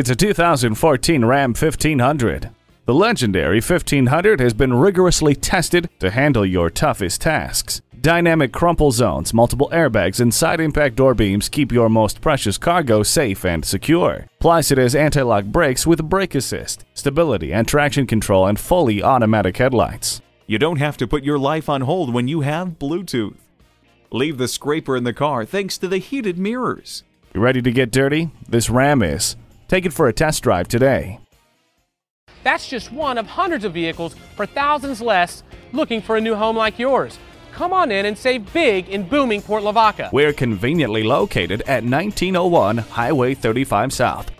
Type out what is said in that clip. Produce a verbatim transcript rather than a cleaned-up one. It's a two thousand fourteen Ram fifteen hundred. The legendary fifteen hundred has been rigorously tested to handle your toughest tasks. Dynamic crumple zones, multiple airbags, and side impact door beams keep your most precious cargo safe and secure. Plus, it has anti-lock brakes with brake assist, stability and traction control, and fully automatic headlights. You don't have to put your life on hold when you have Bluetooth. Leave the scraper in the car thanks to the heated mirrors. You ready to get dirty? This Ram is. Take it for a test drive today. That's just one of hundreds of vehicles for thousands less looking for a new home like yours. Come on in and save big in booming Port Lavaca. We're conveniently located at nineteen oh one Highway thirty-five South.